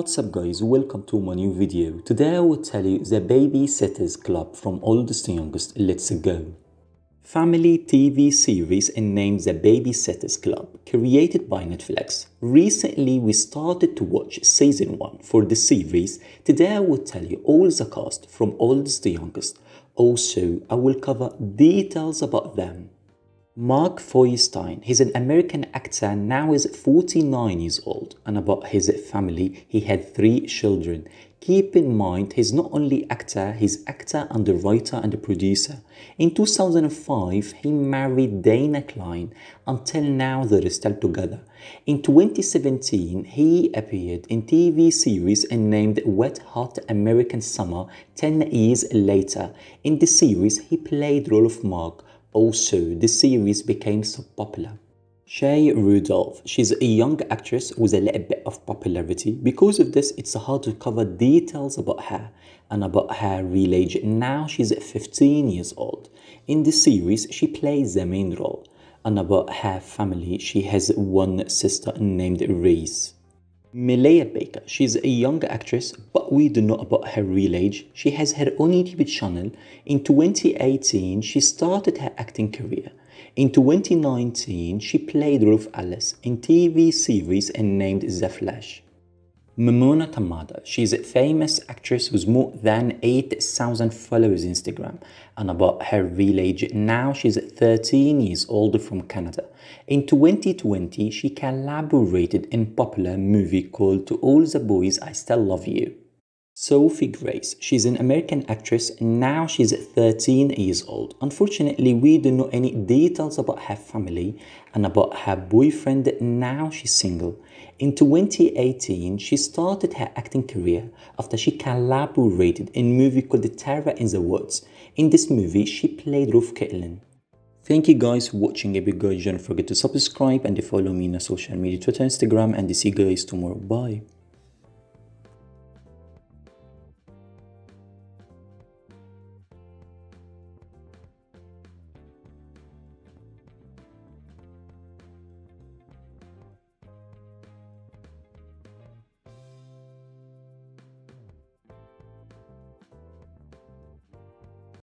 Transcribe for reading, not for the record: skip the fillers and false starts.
What's up guys, welcome to my new video. Today I will tell you The Baby-Sitters Club from oldest to youngest, let's go. Family TV series and named The Baby-Sitters Club, created by Netflix. Recently we started to watch season 1 for the series. Today I will tell you all the cast from oldest to youngest. Also, I will cover details about them. Mark Feuerstein, he's an American actor, now is 49 years old, and about his family, he had 3 children. Keep in mind, he's not only actor, he's actor and a writer and a producer. In 2005, he married Dana Klein. Until now, they're still together. In 2017, he appeared in TV series and named Wet Hot American Summer 10 Years Later. In the series, he played role of Mark. Also, the series became so popular. Shay Rudolph, she's a young actress with a little bit of popularity. Because of this, it's hard to cover details about her and about her real age. Now she's 15 years old. In the series, she plays the main role. And about her family, she has one sister named Reese. Malia Baker, she's a young actress, but we do not know about her real age. She has her own YouTube channel. In 2018, she started her acting career. In 2019, she played Ruth Alice in TV series and named The Flash. Momona Tamada, she's a famous actress with more than 8,000 followers on Instagram. And about her real age, now she's 13 years old from Canada. In 2020, she collaborated in a popular movie called To All The Boys, I Still Love You. Sophie Grace, she's an American actress, now she's 13 years old. Unfortunately, we don't know any details about her family and about her boyfriend, now she's single. In 2018, she started her acting career after she collaborated in a movie called The Terror in the Woods. In this movie, she played Ruth Kittlin. Thank you guys for watching. If you guys don't forget to subscribe and follow me on social media, Twitter, Instagram, and see you guys tomorrow. Bye.